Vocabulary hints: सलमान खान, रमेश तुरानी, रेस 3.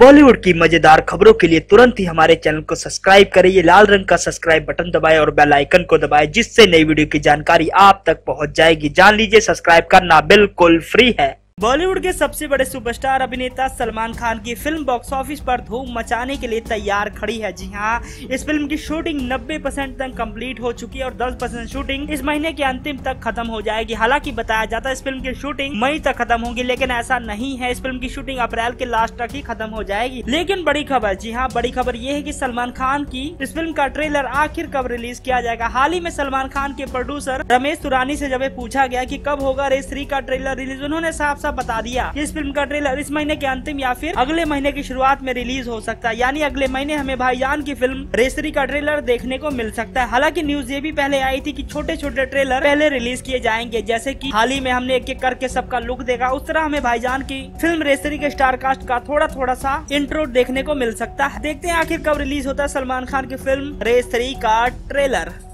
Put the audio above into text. बॉलीवुड की मजेदार खबरों के लिए तुरंत ही हमारे चैनल को सब्सक्राइब करें। ये लाल रंग का सब्सक्राइब बटन दबाएं और बेल आइकन को दबाएं, जिससे नई वीडियो की जानकारी आप तक पहुंच जाएगी। जान लीजिए, सब्सक्राइब करना बिल्कुल फ्री है। बॉलीवुड के सबसे बड़े सुपरस्टार अभिनेता सलमान खान की फिल्म बॉक्स ऑफिस पर धूम मचाने के लिए तैयार खड़ी है। जी हाँ, इस फिल्म की शूटिंग 90% तक कंप्लीट हो चुकी है और 10% शूटिंग इस महीने के अंतिम तक खत्म हो जाएगी। हालांकि बताया जाता है इस फिल्म की शूटिंग मई तक खत्म होगी, लेकिन ऐसा नहीं है। इस फिल्म की शूटिंग अप्रैल के लास्ट तक ही खत्म हो जाएगी। लेकिन बड़ी खबर, जी हाँ बड़ी खबर ये है कि सलमान खान की इस फिल्म का ट्रेलर आखिर कब रिलीज किया जाएगा। हाल ही में सलमान खान के प्रोड्यूसर रमेश तुरानी से जब पूछा गया कि कब होगा रेस 3 का ट्रेलर रिलीज, उन्होंने साफ बता दिया कि इस फिल्म का ट्रेलर इस महीने के अंतिम या फिर अगले महीने की शुरुआत में रिलीज हो सकता है। यानी अगले महीने हमें भाईजान की फिल्म रेस 3 का ट्रेलर देखने को मिल सकता है। हालांकि न्यूज ये भी पहले आई थी कि छोटे छोटे ट्रेलर पहले रिलीज किए जाएंगे। जैसे कि हाल ही में हमने एक एक करके सबका लुक देखा, उस तरह हमें भाईजान की फिल्म रेस 3 के स्टार कास्ट का थोड़ा थोड़ा सा इंट्रो देखने को मिल सकता है। देखते हैं आखिर कब रिलीज होता है सलमान खान की फिल्म रेस 3 का ट्रेलर।